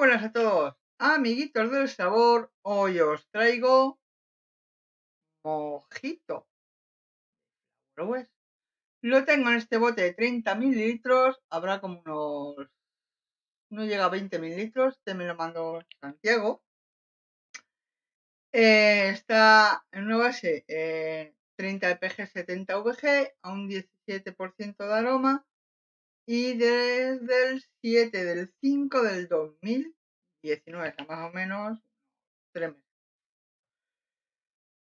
buenas a todos, amiguitos del sabor. Hoy os traigo Mojito. Lo tengo en este bote de 30 mililitros. Habrá como unos... no llega a 20 mililitros. Este me lo mandó Santiago. Está en una base 30 EPG, 70 VG, a un 17% de aroma. Y desde el 7 del 5 del 2019, más o menos 3 meses.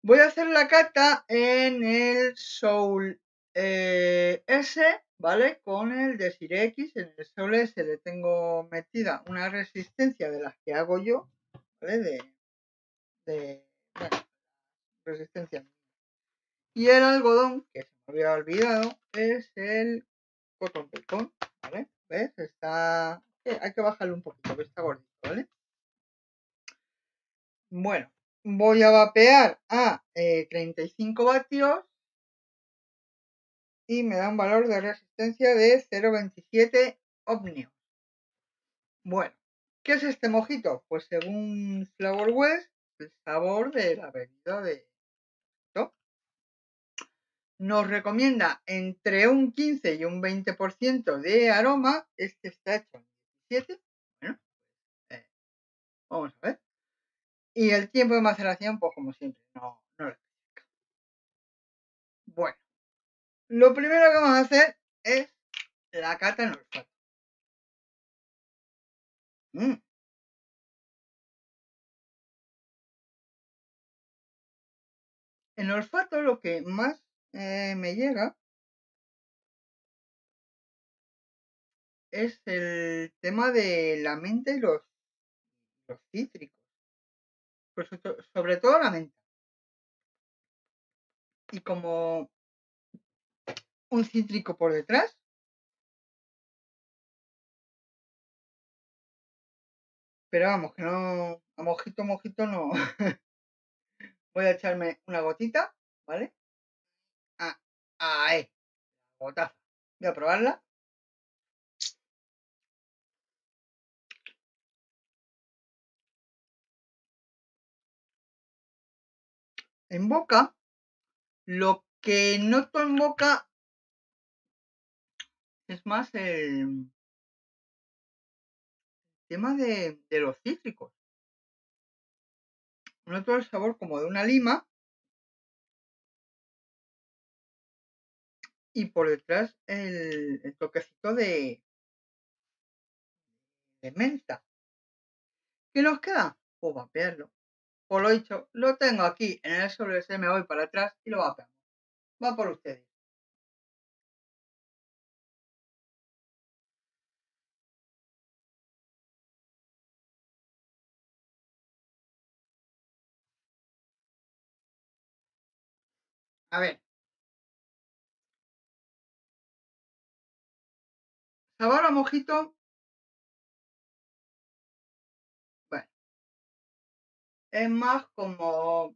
Voy a hacer la cata en el Soul S, ¿vale? Con el Desire X. En el Soul S le tengo metida una resistencia de las que hago yo, ¿vale? Bueno, resistencia. Y el algodón, que se me había olvidado, es el cotón pelcón, ¿vale? ¿Ves? Está... hay que bajarle un poquito, que está gordito, ¿vale? Bueno, voy a vapear a 35 vatios y me da un valor de resistencia de 0,27 ohmios. Bueno, ¿qué es este mojito? Pues según Flavor West, el sabor de la bebida de... nos recomienda entre un 15 y un 20% de aroma. Este está hecho en 17. Bueno, vamos a ver. Y el tiempo de maceración, pues como siempre, no lo explica. Bueno, lo primero que vamos a hacer es la cata en olfato. En olfato lo que más me llega es el tema de la menta y los cítricos, pues sobre todo la menta, y como un cítrico por detrás, pero vamos, que no, a mojito no. Voy a echarme una gotita, ¿vale? ¡Ahí! Botaza. Voy a probarla. En boca, lo que noto en boca es más el tema de los cítricos. Noto el sabor como de una lima. Y por detrás el toquecito de menta. ¿Qué nos queda? Pues vapearlo. Por lo dicho, lo tengo aquí en el sobre ese, me voy para atrás y lo vapeamos. Va por ustedes. A ver. Sabor a mojito. Bueno. Es más como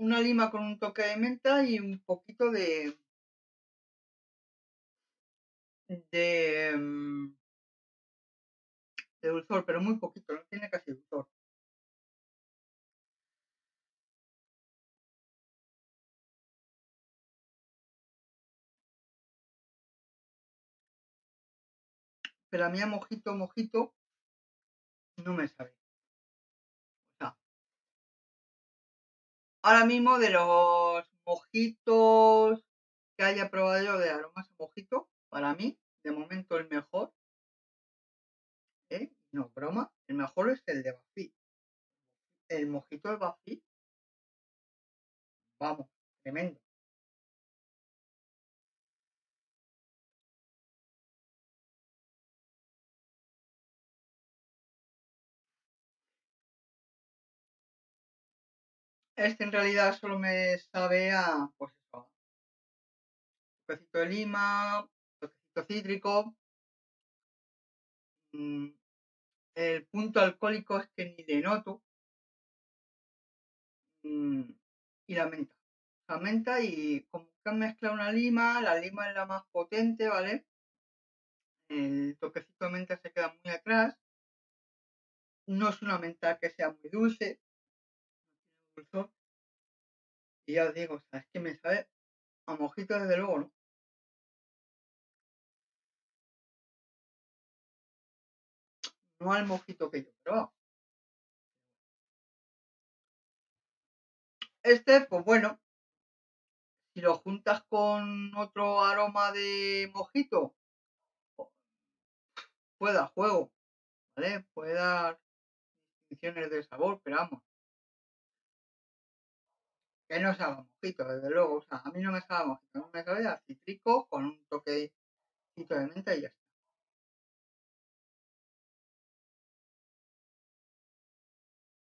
una lima con un toque de menta y un poquito de dulzor, pero muy poquito, no tiene casi dulzor. Pero a mí a mojito no me sabe. No. Ahora mismo, de los mojitos que haya probado yo de aromas a mojito, para mí, de momento el mejor, no broma, el mejor es el de Bafi. El mojito de Bafi, vamos, tremendo. Este en realidad solo me sabe a, pues eso, toquecito de lima, toquecito cítrico. El punto alcohólico es que ni le noto. Y la menta. La menta, y como que han mezclado una lima, la lima es la más potente, ¿vale? El toquecito de menta se queda muy atrás. no es una menta que sea muy dulce, y ya os digo, o sea, es que me sabe a mojito desde luego, ¿no? No al mojito que yo probaba. Este, pues bueno, si lo juntas con otro aroma de mojito, puede dar juego, ¿vale? Puede dar distinciones de sabor, pero vamos, que no sabe mojito, desde luego. O sea, a mí no me sabe mojito, no me sabe a citrico con un toquecito de menta y ya está.